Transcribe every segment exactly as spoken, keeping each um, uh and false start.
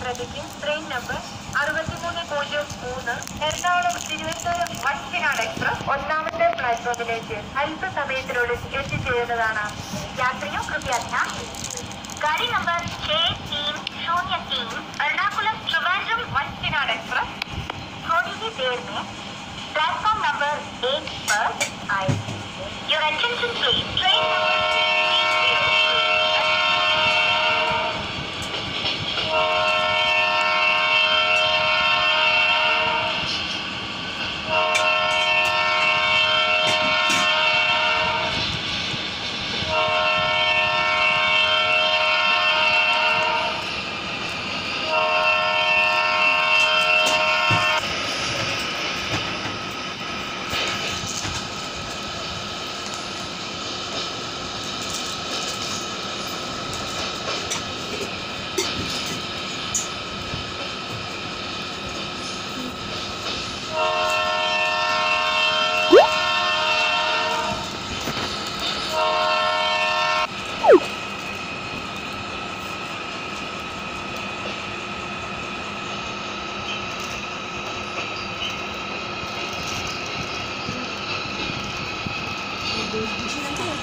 ശ്രദ്ധിക്കും train number അറുപത്തിമൂന്ന് പൂജ്യം മൂന്ന് എറണാകുളം തിരുവനന്തപുരം വൈറ്റിനാട് എക്സ്പ്രസ് ഒന്നാമത്തെ പ്ലാറ്റ്ഫോമിലേക്ക് അല്പസമയത്തിലൂടെ എത്തിച്ചേരുന്നതാണ്. യാത്രികർ കൃത്യത ഗാഡി നമ്പർ ജെ തീൻ शून्य तीन एर्णाकुलम त्रिवेंद्रम वंचिनाड एक्सप्रेस थोड़ी ही देर में प्लेटफॉर्म नंबर एट पर आएगी. Your attention please. Train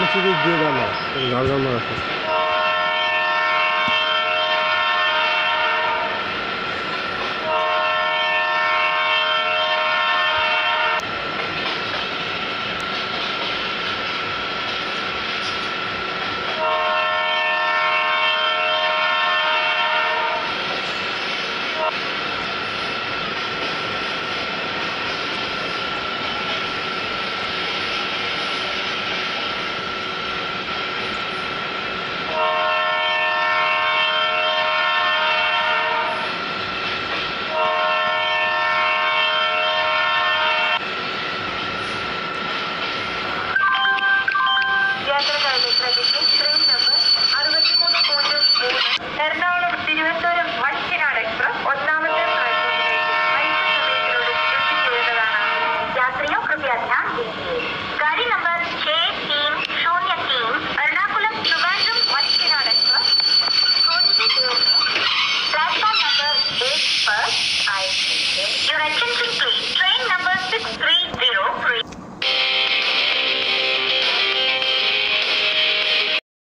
I'm not sure if you're going to